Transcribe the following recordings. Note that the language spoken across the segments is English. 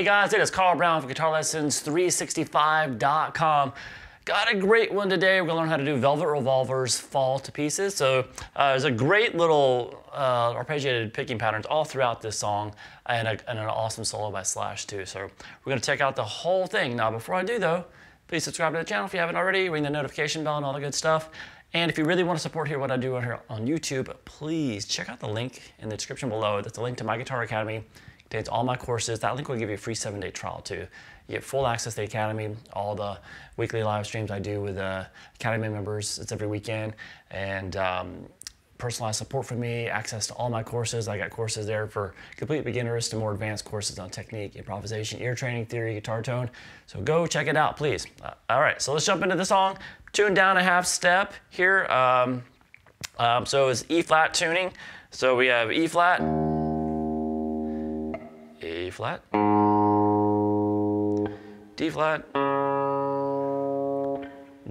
Hey guys, it is Carl Brown from guitarlessons365.com. Got a great one today. We're gonna learn how to do Velvet Revolver's Fall to Pieces. So there's a great little arpeggiated picking patterns all throughout this song and an awesome solo by Slash too. So we're gonna check out the whole thing. Now before I do though, please subscribe to the channel if you haven't already, ring the notification bell and all the good stuff. And if you really want to support what I do here on YouTube, please check out the link in the description below. That's a link to My Guitar Academy. It contains all my courses. That link will give you a free 7-day trial too. You get full access to the Academy, all the weekly live streams I do with Academy members. It's every weekend. And personalized support from me, access to all my courses. I got courses there for complete beginners to more advanced courses on technique, improvisation, ear training, theory, guitar tone. So go check it out, please. All right, so let's jump into the song. Tune down a half step here. So it's E flat tuning. So we have E flat, D flat,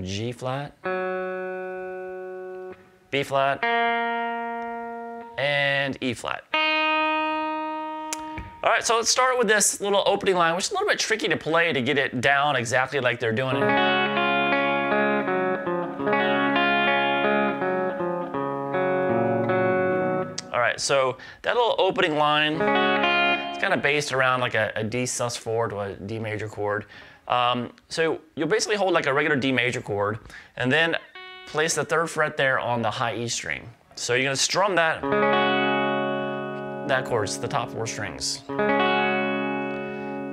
G flat, B flat, and E flat. All right, so let's start with this little opening line, which is a little bit tricky to play to get it down exactly like they're doing it. So that little opening line, it's kind of based around like a D sus4 to a D major chord. So you'll basically hold like a regular D major chord and then place the third fret there on the high E string. So you're gonna strum that chord, it's the top four strings. Then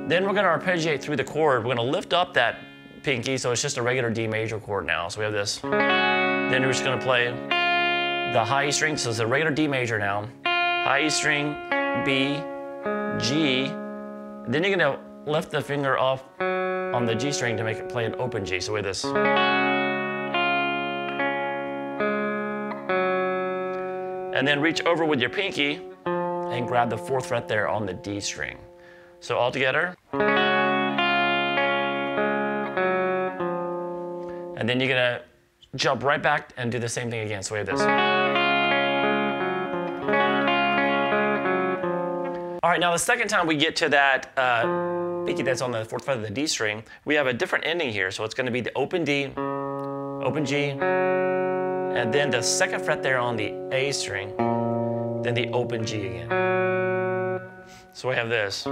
we're gonna arpeggiate through the chord. We're gonna lift up that pinky, so it's just a regular D major chord now. So we have this, then we're just gonna play the high E string, so it's a regular D major now. High E string, B, G. Then you're gonna lift the finger off on the G string to make it play an open G. So we have this. And then reach over with your pinky and grab the fourth fret there on the D string. So all together. And then you're gonna jump right back and do the same thing again. So we have this. All right, now the second time we get to that pinky that's on the fourth fret of the D string, we have a different ending here. So it's gonna be the open D, open G, and then the second fret there on the A string, then the open G again. So we have this.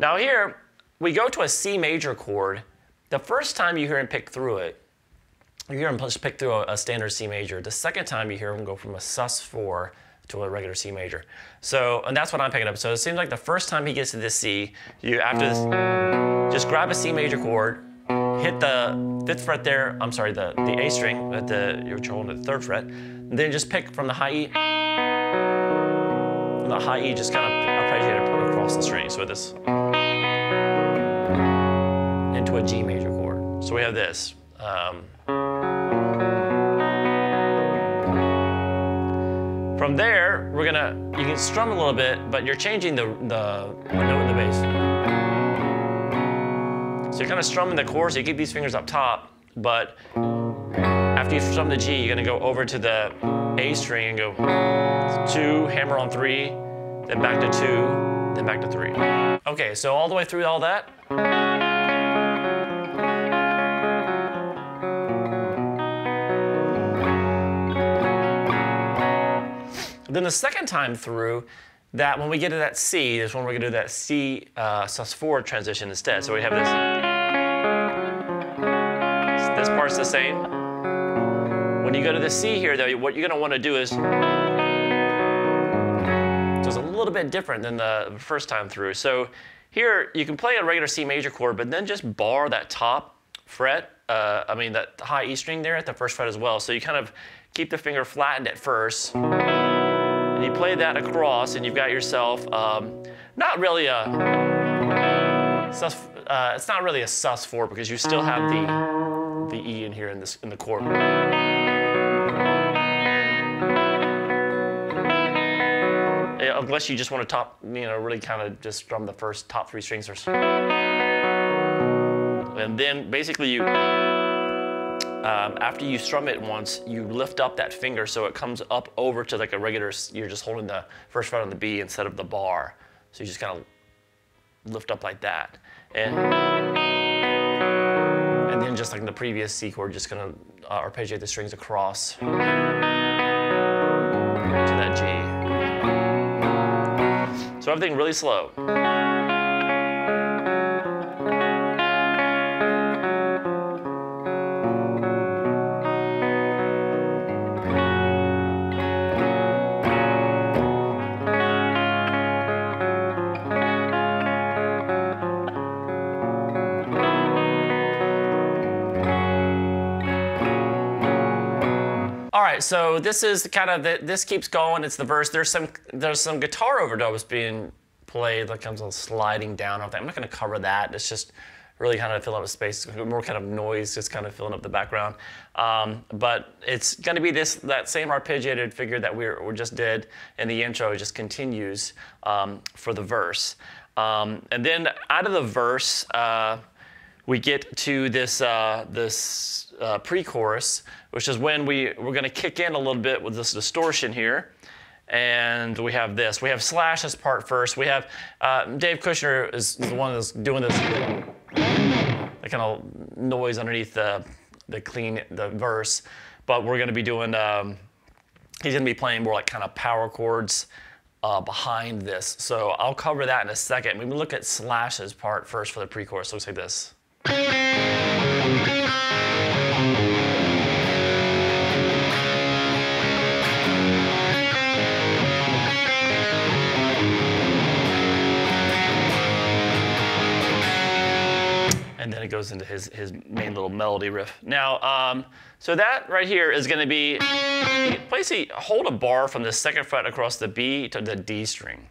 Now here, we go to a C major chord. The first time you hear him pick through it, you hear him pick through a standard C major. The second time you hear him go from a sus4 to a regular C major. So, and that's what I'm picking up. So it seems like the first time he gets to this C, you after this, just grab a C major chord, hit the fifth fret there, I'm sorry, the A string, at you're holding the third fret, and then just pick from the high E. The high E just kind of arpeggiated across the string. So with this, into a G major chord. So we have this. From there, we're gonna, you can strum a little bit, but you're changing the note in the bass. So you're kind of strumming the chord, so you keep these fingers up top, but after you strum the G, you're gonna go over to the A string and go two, hammer on three, then back to two, then back to three. Okay, so all the way through all that. Then the second time through, that when we get to that C, this one we're gonna do that C sus4 transition instead. So we have this. So this part's the same. When you go to the C here, though, what you're gonna want to do is, so it's a little bit different than the first time through. So here you can play a regular C major chord, but then just bar that top fret. I mean that high E string there at the first fret as well. So you kind of keep the finger flattened at first. And you play that across, and you've got yourself not really a it's not really a sus4 because you still have the E in here in the chord. Unless you just want to top, you know, really kind of just strum the first top three strings first. And then basically you After you strum it once, you lift up that finger so it comes up over to like a regular, you're just holding the first fret on the B instead of the bar. So you just kind of lift up like that. And then just like in the previous C chord, just gonna arpeggiate the strings across to that G. So everything really slow. So this is kind of, this keeps going, it's the verse. There's some guitar overdubs being played that comes on sliding down off that. I'm not gonna cover that, it's just really kind of fill up a space, more kind of noise just kind of filling up the background. But it's gonna be that same arpeggiated figure that we just did in the intro. It just continues for the verse. And then out of the verse, we get to this, pre-chorus, which is when we're going to kick in a little bit with this distortion here. And we have this. We have Slash's part first. We have Dave Kushner is the one that's doing this that kind of noise underneath the verse. But we're going to be doing, he's going to be playing more like kind of power chords behind this. So I'll cover that in a second. We can look at Slash's part first for the pre-chorus. Looks like this. And then it goes into his main little melody riff. Now, so that right here is gonna be, basically hold a bar from the second fret across the B to the D string.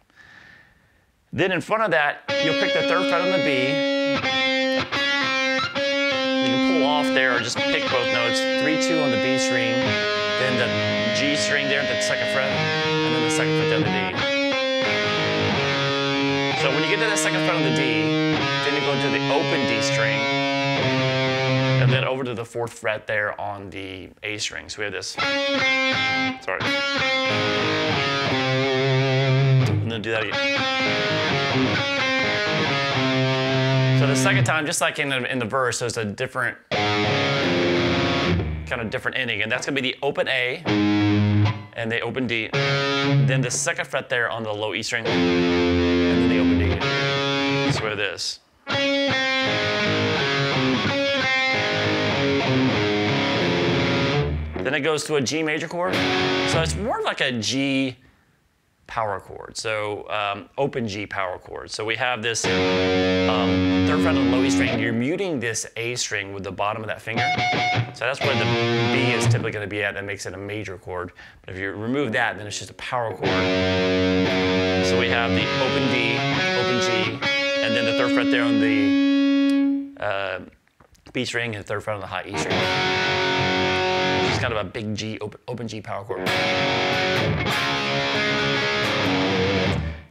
Then in front of that, you'll pick the third fret on the B. You can pull off there or just pick both notes, 3-2 on the B string, then the G string there at the second fret, and then the second fret down the D. So when you get to that second fret on the D, then you go to the open D string, and then over to the fourth fret there on the A string. So we have this, sorry. And then do that again. So the second time, just like in the verse, there's a different, kind of different ending, and that's gonna be the open A, and the open D, then the second fret there on the low E string, and then the open D. So we have this. Then it goes to a G major chord. So it's more like a G power chord. So open G power chord. So we have this third fret on the low E string. You're muting this A string with the bottom of that finger. So that's where the B is typically going to be at. That makes it a major chord. But if you remove that, then it's just a power chord. So we have the open D, open G, and then the third fret there on the B string and the third fret on the high E string. It's just kind of a big G, open G power chord.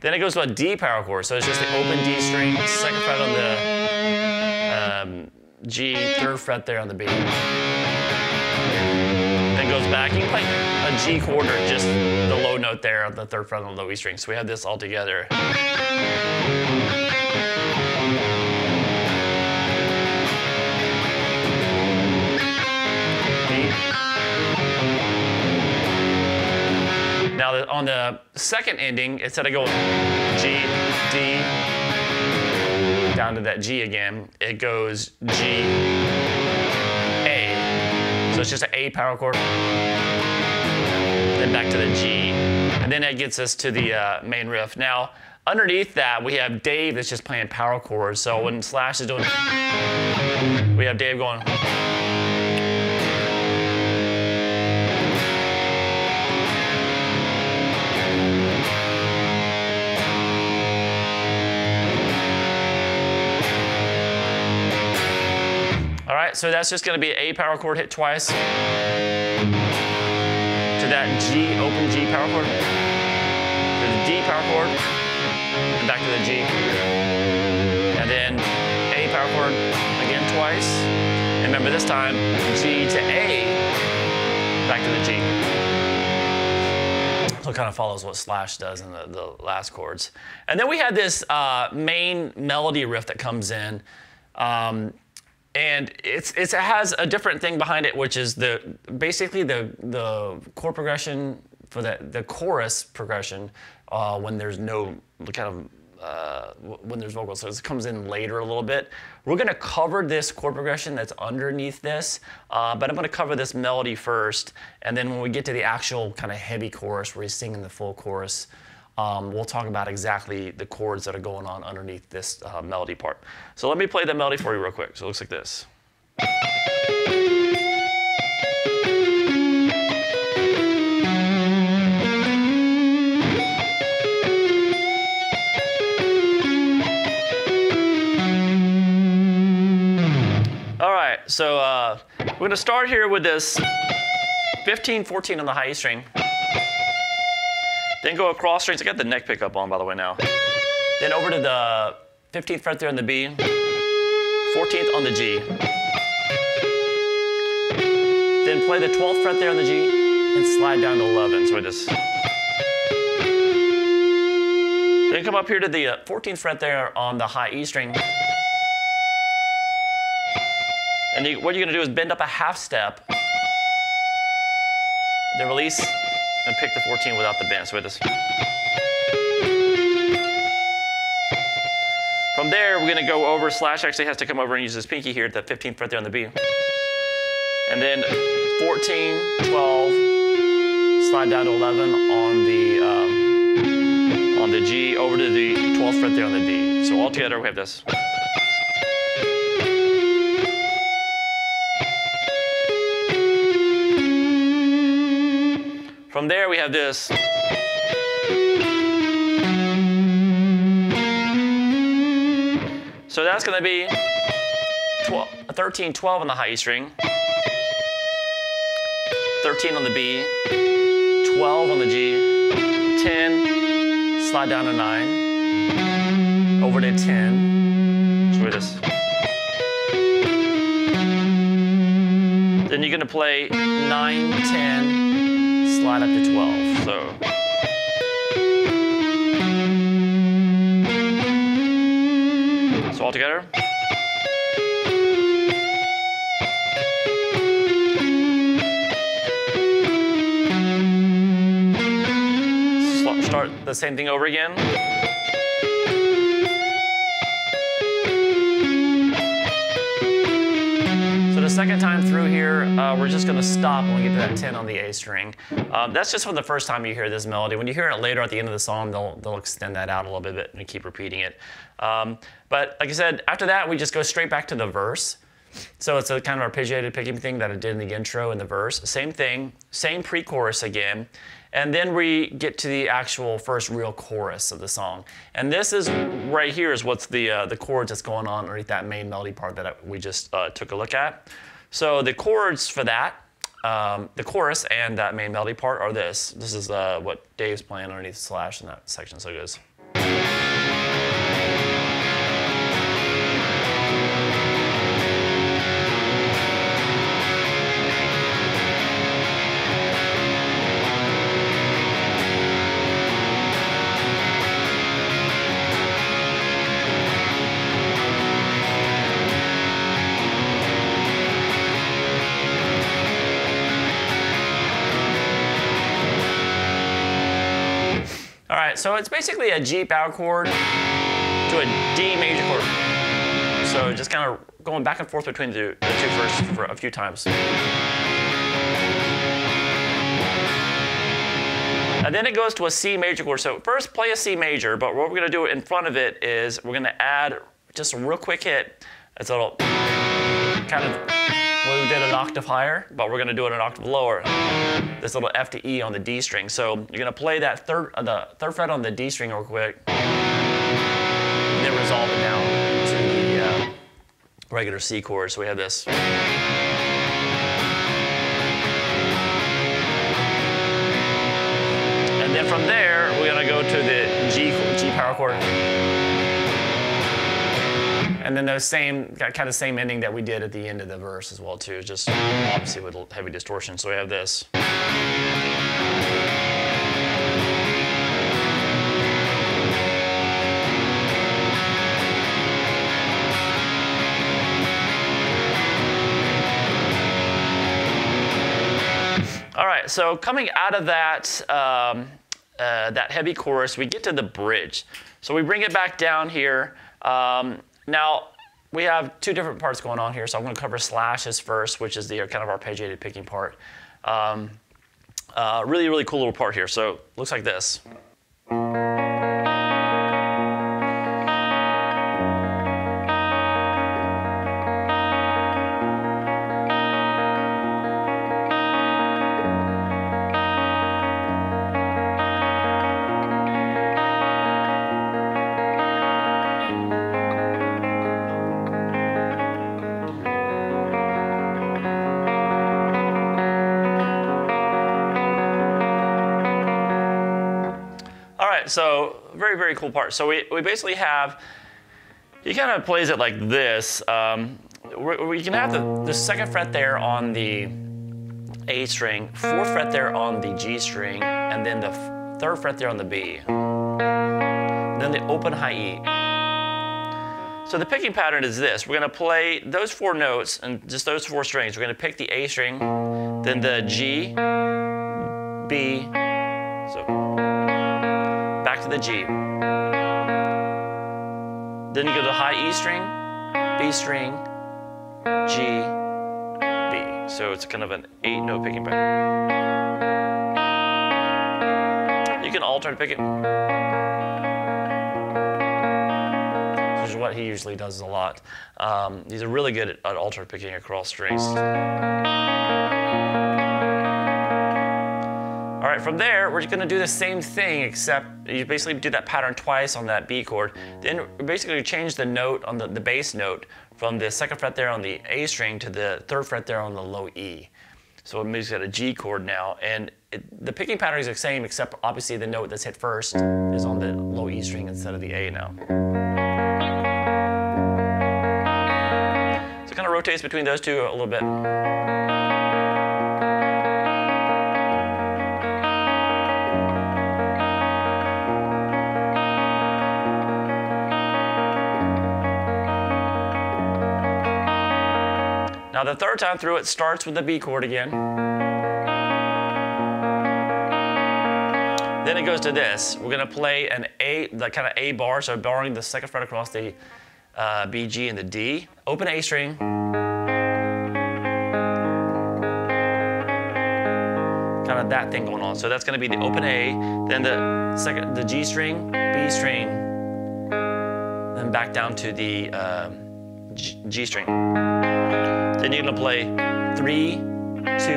Then it goes to a D power chord. So it's just the open D string, second fret on the G, third fret there on the B. Then goes back. You can play a G chord or just the low note there on the third fret on the low E string. So we have this all together. Now on the second ending, instead of going G, D, down to that G again, it goes G, A. So it's just an A power chord, then back to the G, and then that gets us to the main riff. Now underneath that, we have Dave that's just playing power chords. So when Slash is doing, we have Dave going. So that's just going to be an A power chord hit twice to that G, open G power chord, to the D power chord, and back to the G. And then A power chord again twice. And remember this time, G to A, back to the G. So it kind of follows what Slash does in the last chords. And then we had this main melody riff that comes in. And it has a different thing behind it, which is basically the chord progression for the chorus progression when there's no kind of when there's vocals. So this comes in later a little bit. We're going to cover this chord progression that's underneath this, but I'm going to cover this melody first, and then when we get to the actual kind of heavy chorus where he's singing the full chorus, we'll talk about exactly the chords that are going on underneath this melody part. So let me play the melody for you real quick. So it looks like this. All right, so we're going to start here with this 15-14 on the high E string. Then go across strings. I got the neck pickup on, by the way, now. Then over to the 15th fret there on the B, 14th on the G. Then play the 12th fret there on the G and slide down to 11. So we just. Then come up here to the 14th fret there on the high E string. And what you're going to do is bend up a half step, then release, and pick the 14 without the bend. So we just. From there, we're going to go over. Slash actually has to come over and use his pinky here at the 15th fret there on the B. And then 14, 12, slide down to 11 on the G, over to the 12th fret there on the D. So all together, we have this. From there, we have this. So that's going to be 13, 12 on the high E string, 13 on the B, 12 on the G, 10, slide down to 9, over to 10. So we just. Then you're going to play 9, 10. Slide up to 12. So all together. Start the same thing over again. Second time through here, we're just going to stop when we get to that 10 on the A string. That's just for the first time you hear this melody. When you hear it later at the end of the song, they'll extend that out a little bit and keep repeating it. But like I said, after that, we just go straight back to the verse. So it's a kind of arpeggiated picking thing that I did in the intro and the verse. Same thing, same pre-chorus again. And then we get to the actual first real chorus of the song. And this is, right here is what's the chords that's going on underneath that main melody part that we just took a look at. So the chords for that, the chorus and that main melody part are this. This is what Dave's playing underneath Slash in that section, so it goes. So it's basically a G power chord to a D major chord. So just kind of going back and forth between the two first for a few times. And then it goes to a C major chord. So first play a C major, but what we're going to do in front of it is we're going to add just a real quick hit. It's a little kind of, well, we did an octave higher, but we're going to do it an octave lower. This little F to E on the D string. So you're gonna play that third fret on the D string real quick, and then resolve it down to the regular C chord. So we have this. And then from there, we're gonna go to the G power chord. And then those same, kind of same ending that we did at the end of the verse as well too, just obviously with heavy distortion. So we have this. All right, so coming out of that, that heavy chorus, we get to the bridge. So we bring it back down here. Now, we have two different parts going on here, so I'm going to cover Slash's first, which is the kind of arpeggiated picking part. Really, really cool little part here. So it looks like this. So very, very cool part. So we basically have, he kind of plays it like this. We can have the second fret there on the A string, fourth fret there on the G string, and then the third fret there on the B. And then the open high E. So the picking pattern is this. We're gonna play those four notes and just those four strings. We're gonna pick the A string, then the G, B, back to the G. Then you go to the high E string, B string, G, B. So it's kind of an 8-note picking pattern. You can alternate pick it, which is what he usually does a lot. He's really good at alternate picking across strings. All right, from there, we're gonna do the same thing, except you basically do that pattern twice on that B chord. Then basically change the note on the bass note from the second fret there on the A string to the third fret there on the low E. So it moves at a G chord now. And the picking pattern is the same, except obviously the note that's hit first is on the low E string instead of the A now. So it kind of rotates between those two a little bit. Now the third time through, it starts with the B chord again. Then it goes to this. We're gonna play an A, the kind of A bar, so barring the second fret across the B, G, and the D. Open A string. Kind of that thing going on. So that's gonna be the open A, then the G string, B string, then back down to the G string. Then you're gonna play 3, 2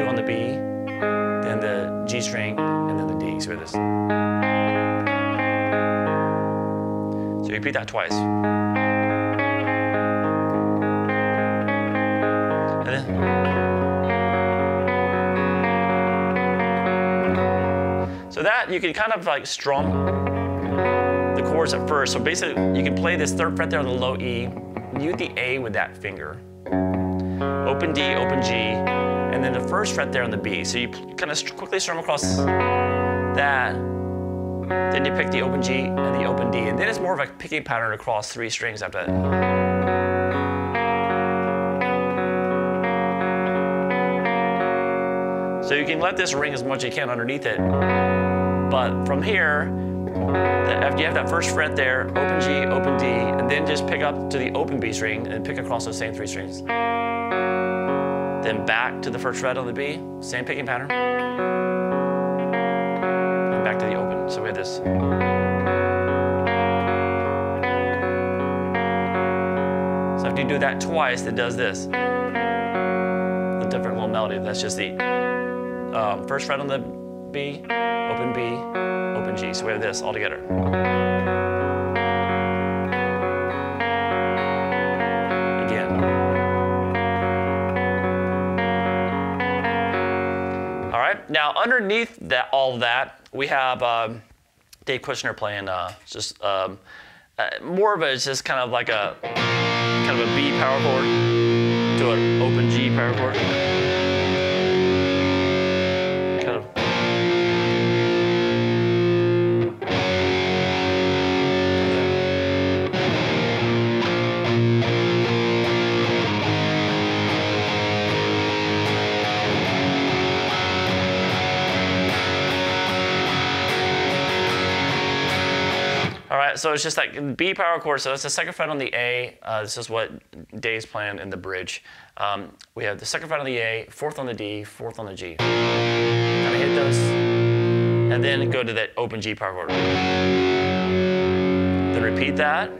on the B, then the G string, and then the D. So this. So you repeat that twice. And then. So that you can kind of like strum the chords at first. So basically you can play this third fret there on the low E, mute the A with that finger. Open D, open G, and then the first fret there on the B. So you kind of quickly strum across that, then you pick the open G and the open D, and then it's more of a picking pattern across three strings after that. So you can let this ring as much as you can underneath it, but from here, after you have that first fret there, open G, open D, and then just pick up to the open B string and pick across those same three strings. Then back to the first fret on the B, same picking pattern. And back to the open. So we have this. So after you do that twice, it does this. A different little melody. That's just the first fret on the B, open G. So we have this all together. Now, underneath that, all of that, we have Dave Kushner playing just more of a, it's just kind of like a kind of a B power chord to an open G power chord. Kind of. So it's just like B power chord, so that's the second fret on the A. This is what Dave's playing in the bridge. We have the second fret on the A, fourth on the D, fourth on the G. Kind of hit those, and then go to that open G power chord. Then repeat that.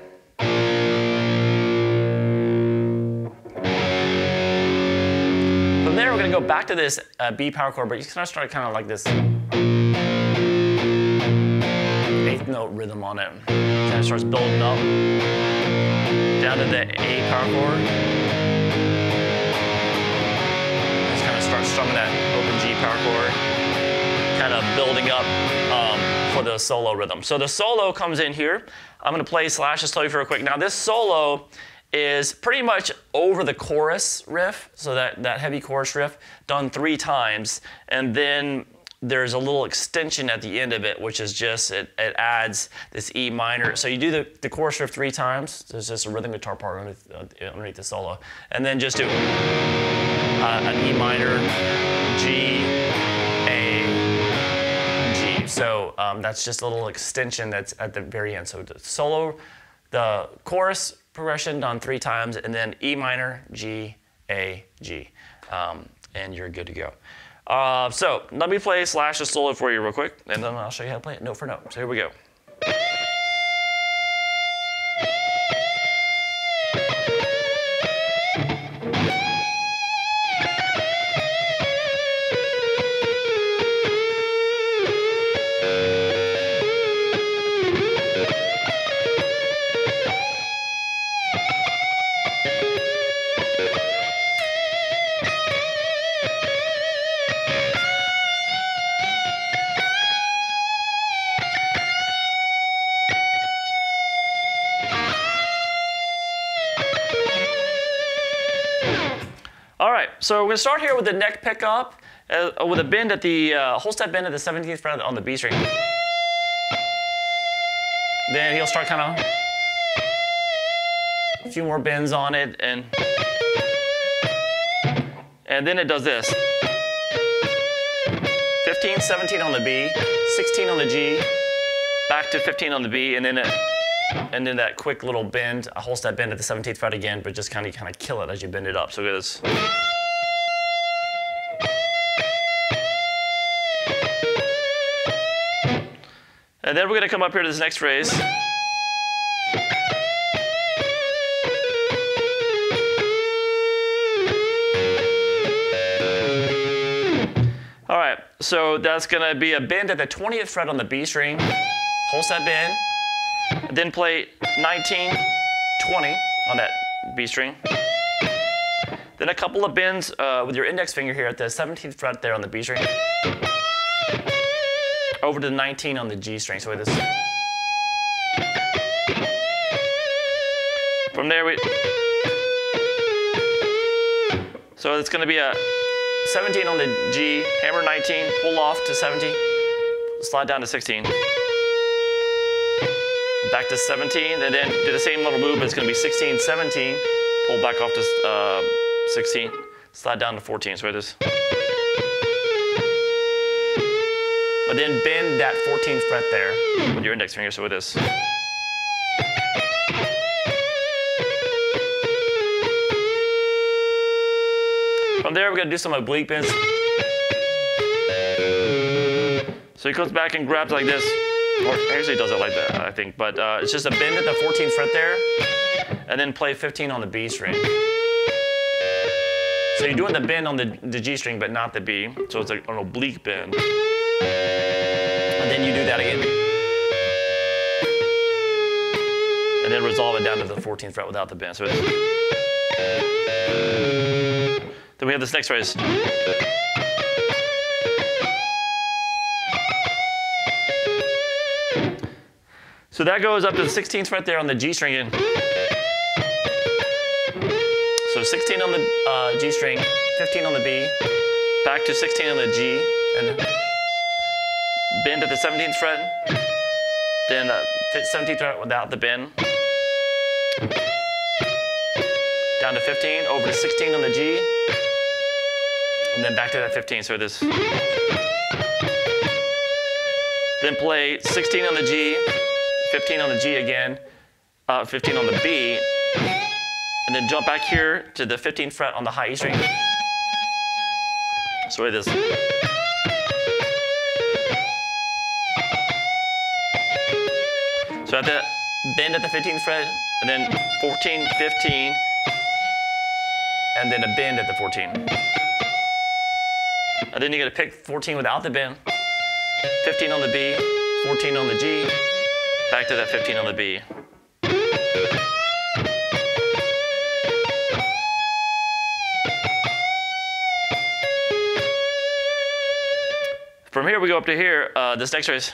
From there, we're going to go back to this B power chord, but you can start kind of like this note rhythm on it. Kind of starts building up. Down to the A power chord. Just kind of starts strumming that open G power chord. Kind of building up for the solo rhythm. So the solo comes in here. I'm going to play Slash just slowly for a quick. Now this solo is pretty much over the chorus riff, so that heavy chorus riff done 3 times, and then there's a little extension at the end of it, which is just, it adds this E minor. So you do the chorus riff 3 times. There's just a rhythm guitar part underneath the solo. And then just do an E minor, G, A, G. So that's just a little extension that's at the very end. So the solo, the chorus progression done 3 times, and then E minor, G, A, G. And you're good to go. So let me play Slash a solo for you real quick, and then I'll show you how to play it note for note. So here we go. So we're going to start here with the neck pickup, with a bend at the whole step bend at the 17th fret on the B string. Then he'll start kind of a few more bends on it, and then it does this. 15, 17 on the B, 16 on the G, back to 15 on the B, and then it. And then that quick little bend, a whole step bend at the 17th fret again, but just kind of kill it as you bend it up. So it is. And then we're going to come up here to this next phrase. All right, so that's going to be a bend at the 20th fret on the B string, whole step bend, then play 19, 20 on that B string. Then a couple of bends with your index finger here at the 17th fret there on the B string. Over to the 19 on the G string. So with this. From there we. So it's going to be a 17 on the G, hammer 19, pull off to 17, slide down to 16. Back to 17, and then do the same little move, but it's going to be 16, 17, pull back off to 16, slide down to 14. So it is. But then bend that 14th fret there with your index finger, so it is. From there, we're going to do some oblique bends. So he comes back and grabs like this. Or actually does it like that, I think, but it's just a bend at the 14th fret there, and then play 15 on the B string. So you're doing the bend on the G string, but not the B, so it's like an oblique bend. And then you do that again. And then resolve it down to the 14th fret without the bend. So it's. Then we have this next phrase. So that goes up to the 16th fret there on the G string, and 16 on the G string, 15 on the B, back to 16 on the G, and bend at the 17th fret, then 17th fret without the bend, down to 15, over to 16 on the G, and then back to that 15, so this. Then play 16 on the G, 15 on the G again, 15 on the B, and then jump back here to the 15th fret on the high E string. So it is. So I have to bend at the 15th fret, and then 14, 15, and then a bend at the 14. And then you got to pick 14 without the bend, 15 on the B, 14 on the G, back to that 15 on the B. From here we go up to here, this next trace.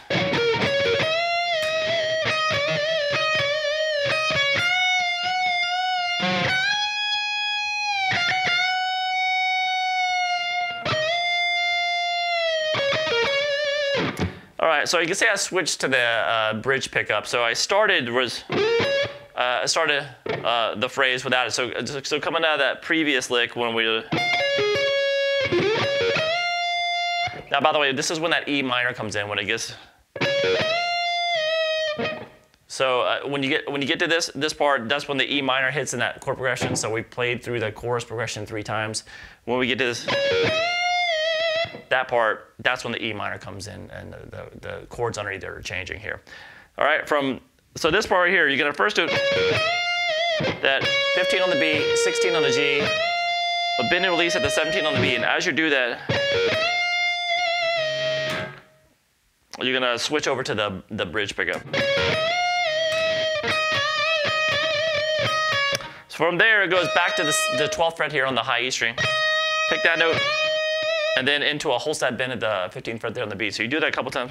Alright, so you can see I switched to the bridge pickup. So I started the phrase without it. So coming out of that previous lick when we. Now, by the way, this is when that E minor comes in, when it gets. So when you get to this part, that's when the E minor hits in that chord progression. So we played through the chorus progression 3 times. When we get to this, that part, that's when the E minor comes in, and the chords underneath it are changing here. All right, so this part right here, you're gonna first do that 15 on the B, 16 on the G, a bend and release at the 17 on the B, and as you do that, you're going to switch over to the bridge pickup. So from there, it goes back to the 12th fret here on the high E string. Pick that note, and then into a whole side bend at the 15th fret there on the B. So you do that a couple times.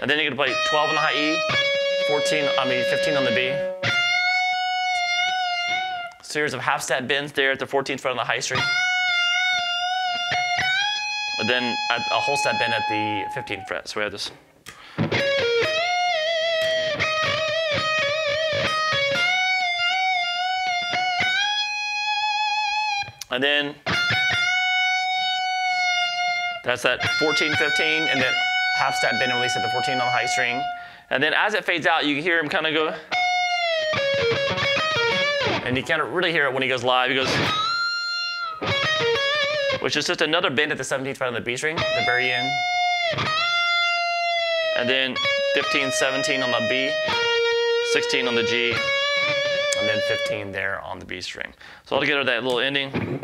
And then you're going to play 12 on the high E, 15 on the B. Series of half step bends there at the 14th fret on the high string. But then a whole step bend at the 15th fret, so we have this. And then that's that 14, 15, and then half step bend and release at the 14 on the high string. And then as it fades out, you can hear him kind of go. And you can't really hear it when he goes live. He goes. Which is just another bend at the 17th fret on the B string, the very end. And then 15, 17 on the B, 16 on the G, and then 15 there on the B string. So altogether, that little ending.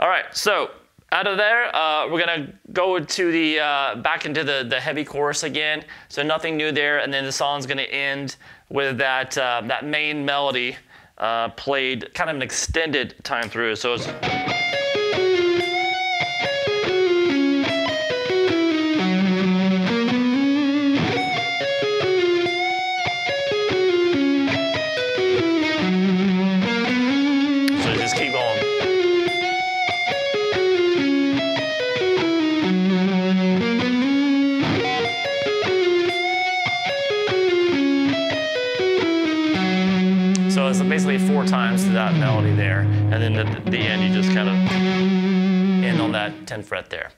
All right, so. Out of there, we're gonna go to the back into the heavy chorus again. So nothing new there, and then the song's gonna end with that that main melody played kind of an extended time through. So it's. Basically 4 times to that melody there, and then at the end you just kind of end on that 10th fret there.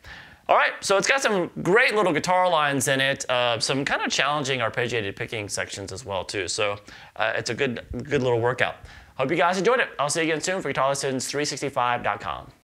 All right, so it's got some great little guitar lines in it, some kind of challenging arpeggiated picking sections as well too. So it's a good little workout. Hope you guys enjoyed it. I'll see you again soon for guitarlessons365.com.